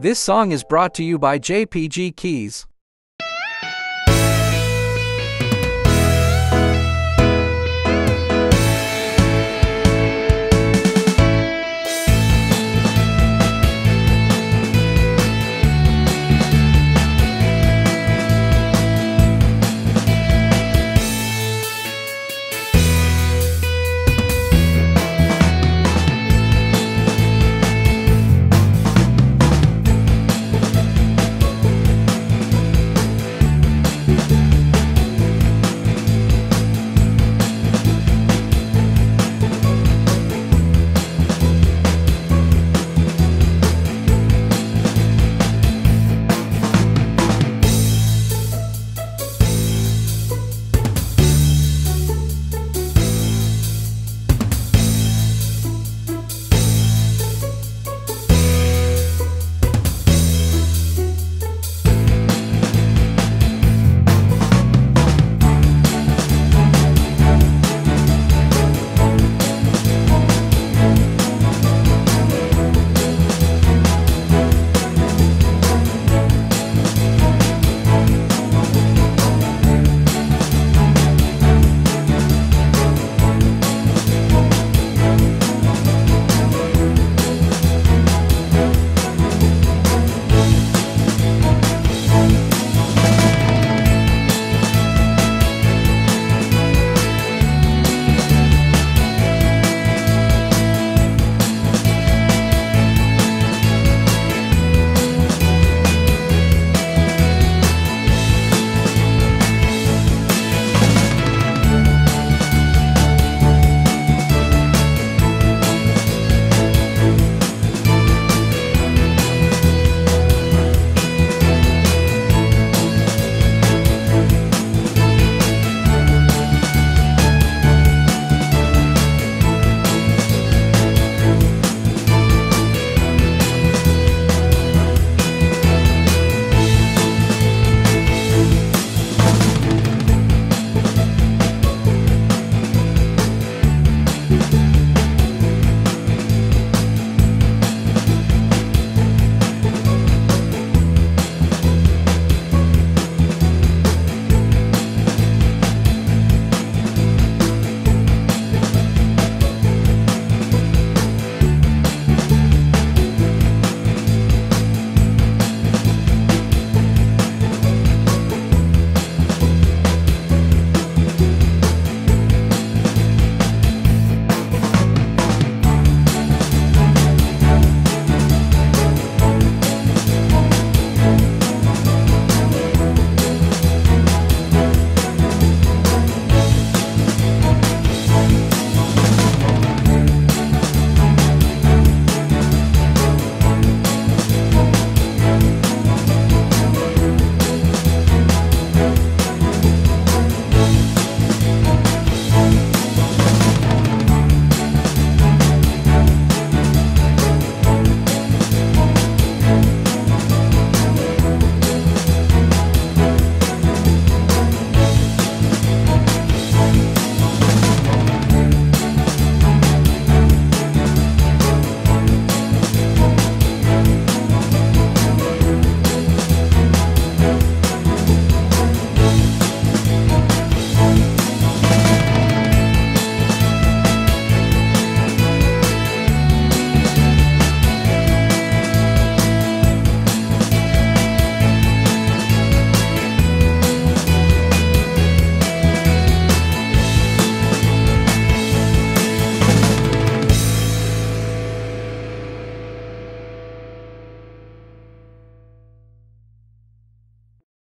This song is brought to you by JPG Keys.